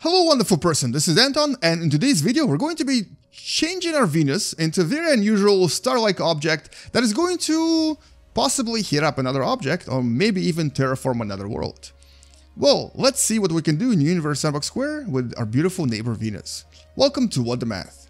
Hello wonderful person, this is Anton, and in today's video we're going to be changing our Venus into a very unusual star-like object that is going to possibly heat up another object or maybe even terraform another world. Well, let's see what we can do in Universe Sandbox 2 with our beautiful neighbor Venus. Welcome to What Da Math.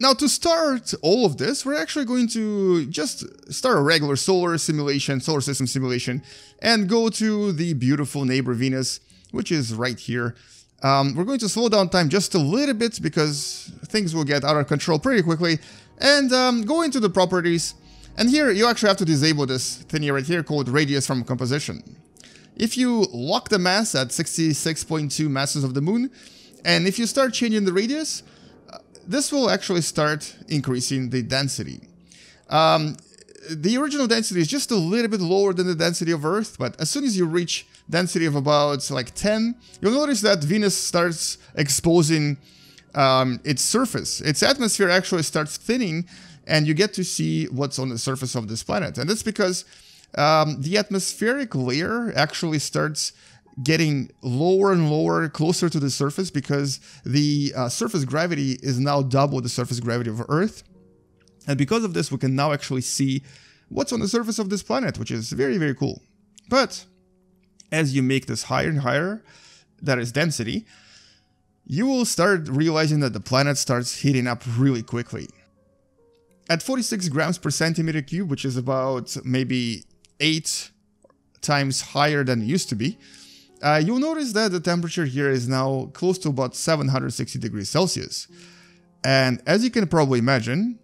Now, to start all of this, we're actually going to just start a regular solar system simulation, and go to the beautiful neighbor Venus, which is right here. We're going to slow down time just a little bit because things will get out of control pretty quickly, and go into the properties. And here, you actually have to disable this thingy right here called radius from composition. If you lock the mass at 66.2 masses of the moon, and if you start changing the radius, this will actually start increasing the density. The original density is just a little bit lower than the density of Earth, but as soon as you reach density of about like 10, you'll notice that Venus starts exposing its surface. Its atmosphere actually starts thinning, and you get to see what's on the surface of this planet. And that's because the atmospheric layer actually starts getting lower and lower, closer to the surface, because the surface gravity is now double the surface gravity of Earth. And because of this, we can now actually see what's on the surface of this planet, which is very, very cool. But as you make this higher and higher, that is density, you will start realizing that the planet starts heating up really quickly. At 46 grams per centimeter cube, which is about maybe 8 times higher than it used to be, you'll notice that the temperature here is now close to about 760 degrees Celsius. And as you can probably imagine,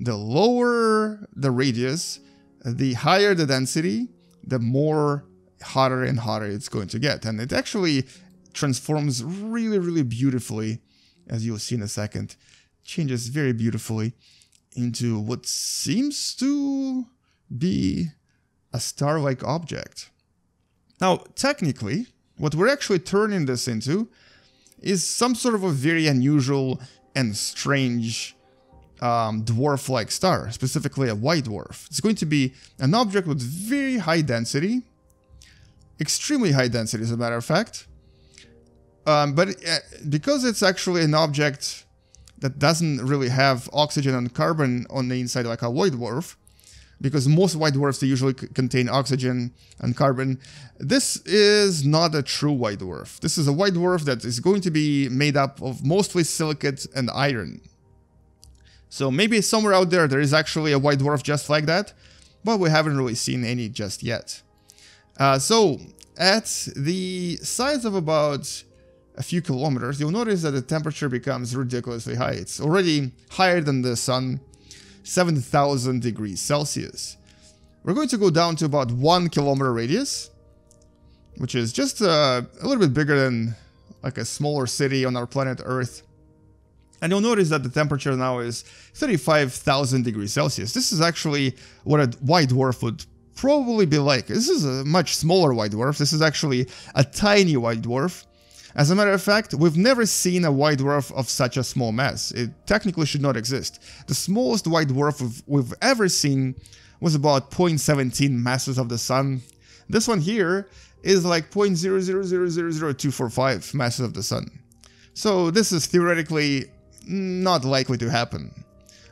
the lower the radius, the higher the density, the more hotter and hotter it's going to get. And it actually transforms really, really beautifully, as you'll see in a second. Changes very beautifully into what seems to be a star-like object. Now, technically, what we're actually turning this into is some sort of a very unusual and strange dwarf-like star, specifically a white dwarf. It's going to be an object with very high density, extremely high density, as a matter of fact. But because it's actually an object that doesn't really have oxygen and carbon on the inside like a white dwarf, because most white dwarfs, they usually contain oxygen and carbon. This is not a true white dwarf. This is a white dwarf that is going to be made up of mostly silicate and iron. So maybe somewhere out there, there is actually a white dwarf just like that, but we haven't really seen any just yet. So at the size of about a few kilometers, you'll notice that the temperature becomes ridiculously high. It's already higher than the sun, 7,000 degrees Celsius. We're going to go down to about 1 kilometer radius, which is just a little bit bigger than like a smaller city on our planet Earth. And you'll notice that the temperature now is 35,000 degrees Celsius. This is actually what a white dwarf would probably be like. This is a much smaller white dwarf. This is actually a tiny white dwarf. As a matter of fact, we've never seen a white dwarf of such a small mass. It technically should not exist. The smallest white dwarf we've ever seen was about 0.17 masses of the sun. This one here is like 0.0000245 masses of the sun. So this is theoretically not likely to happen.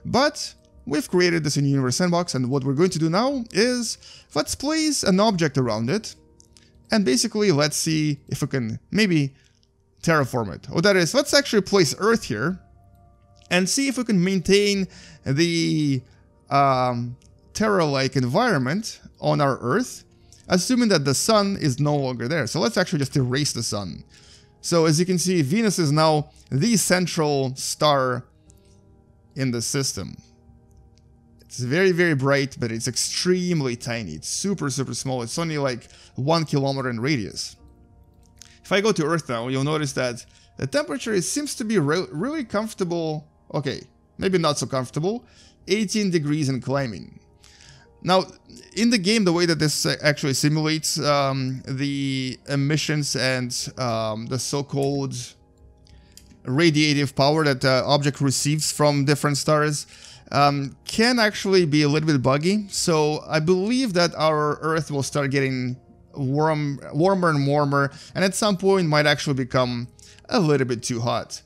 But we've created this in Universe Sandbox, and what we're going to do now is let's place an object around it, and basically let's see if we can maybe terraform it. Or that is, let's actually place Earth here and see if we can maintain the Terra-like environment on our Earth, assuming that the sun is no longer there. So let's actually just erase the sun. So as you can see, Venus is now the central star in the system. It's very, very bright, but it's extremely tiny. It's super, super small. It's only like 1 kilometer in radius. If I go to Earth now, you'll notice that the temperature, it seems to be really comfortable. Okay, maybe not so comfortable. 18 degrees and climbing. Now, in the game, the way that this actually simulates the emissions and the so-called radiative power that the object receives from different stars can actually be a little bit buggy. So I believe that our Earth will start getting warmer and warmer, and at some point might actually become a little bit too hot.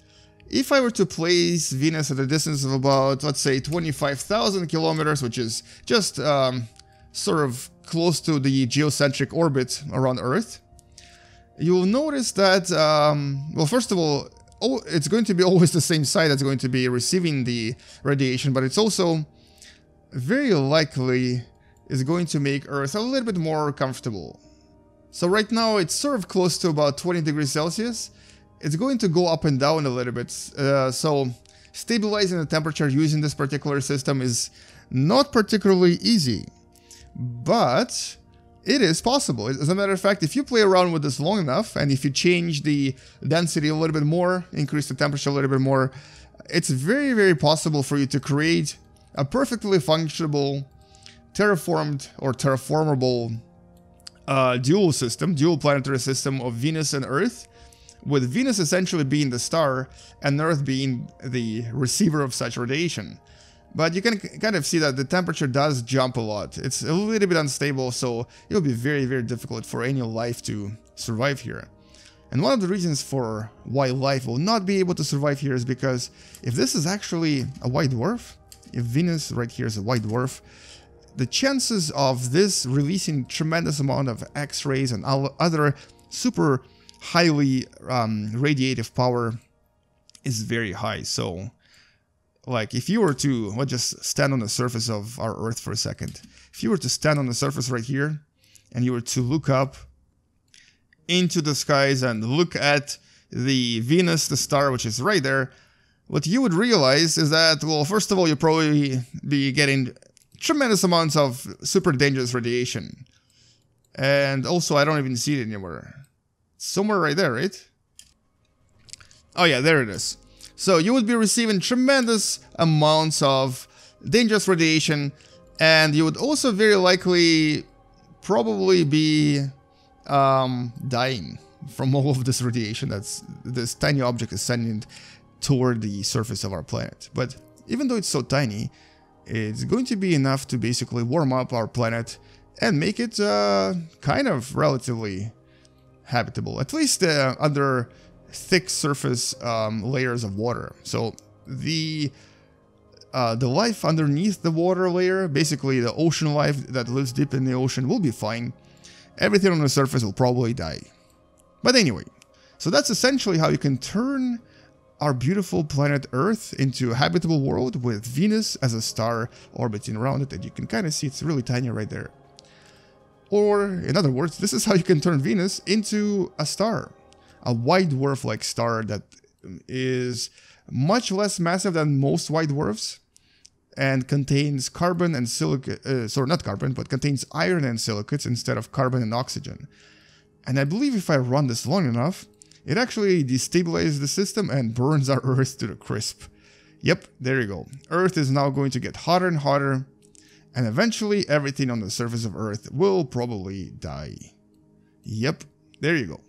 If I were to place Venus at a distance of about, let's say, 25,000 kilometers, which is just sort of close to the geocentric orbit around Earth, you'll notice that, well, first of all, it's going to be always the same side that's going to be receiving the radiation, but it's also very likely is going to make Earth a little bit more comfortable. So right now it's sort of close to about 20 degrees Celsius. It's going to go up and down a little bit, so stabilizing the temperature using this particular system is not particularly easy, but it is possible. As a matter of fact, if you play around with this long enough, and if you change the density a little bit more, increase the temperature a little bit more, it's very, very possible for you to create a perfectly functionable, terraformed or terraformable dual planetary system of Venus and Earth, with Venus essentially being the star and Earth being the receiver of such radiation. But you can kind of see that the temperature does jump a lot. It's a little bit unstable, so it'll be very, very difficult for any life to survive here. And one of the reasons for why life will not be able to survive here is because if this is actually a white dwarf, if Venus right here is a white dwarf, the chances of this releasing tremendous amount of X-rays and other super highly radiative power is very high. So, like, if you were to, well, just stand on the surface of our Earth for a second. If you were to stand on the surface right here, and you were to look up into the skies and look at the Venus, the star, which is right there, what you would realize is that, well, first of all, you'll probably be getting tremendous amounts of super dangerous radiation. And also, I don't even see it anywhere. Somewhere right there, right? Oh yeah, there it is. So you would be receiving tremendous amounts of dangerous radiation, and you would also very likely probably be dying from all of this radiation that's this tiny object is sending toward the surface of our planet. But even though it's so tiny, it's going to be enough to basically warm up our planet and make it kind of relatively habitable, at least under thick surface layers of water. So the life underneath the water layer, basically the ocean life that lives deep in the ocean, will be fine. Everything on the surface will probably die. But anyway, so that's essentially how you can turn our beautiful planet Earth into a habitable world with Venus as a star orbiting around it, and you can kind of see it's really tiny right there. Or, in other words, this is how you can turn Venus into a star, a white dwarf-like star that is much less massive than most white dwarfs and contains carbon and silicate, sorry, not carbon, but contains iron and silicates instead of carbon and oxygen. And I believe if I run this long enough, it actually destabilizes the system and burns our Earth to the crisp. Yep, there you go. Earth is now going to get hotter and hotter, and eventually everything on the surface of Earth will probably die. Yep, there you go.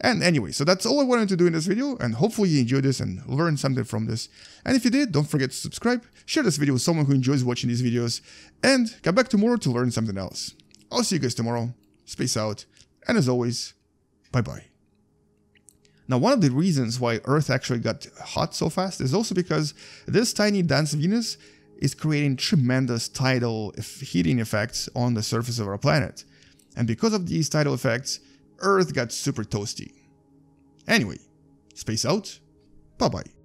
And anyway, so that's all I wanted to do in this video, and hopefully you enjoyed this and learned something from this. And if you did, don't forget to subscribe, share this video with someone who enjoys watching these videos, and come back tomorrow to learn something else. I'll see you guys tomorrow. Space out, and as always, bye-bye. Now, one of the reasons why Earth actually got hot so fast is also because this tiny dense Venus is creating tremendous tidal heating effects on the surface of our planet. And because of these tidal effects, Earth got super toasty. Anyway, space out, bye-bye.